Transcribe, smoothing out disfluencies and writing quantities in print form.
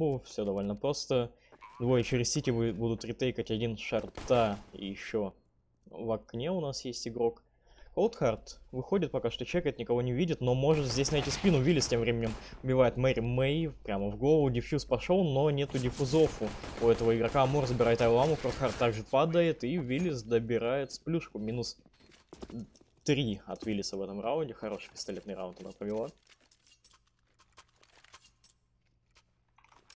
Ну, все довольно просто. Двое через сити будут ретейкать один шарта. И еще в окне у нас есть игрок. Колдхарт выходит, пока что чекает, никого не видит, но может здесь найти спину. Виллис тем временем убивает Мэри Мэй прямо в голову. Диффьюз пошел, но нету диффузов у этого игрока. Амур забирает Айламу, Крокхарт также падает, и Виллис добирает сплюшку. Минус 3 от Виллиса в этом раунде. Хороший пистолетный раунд она провела.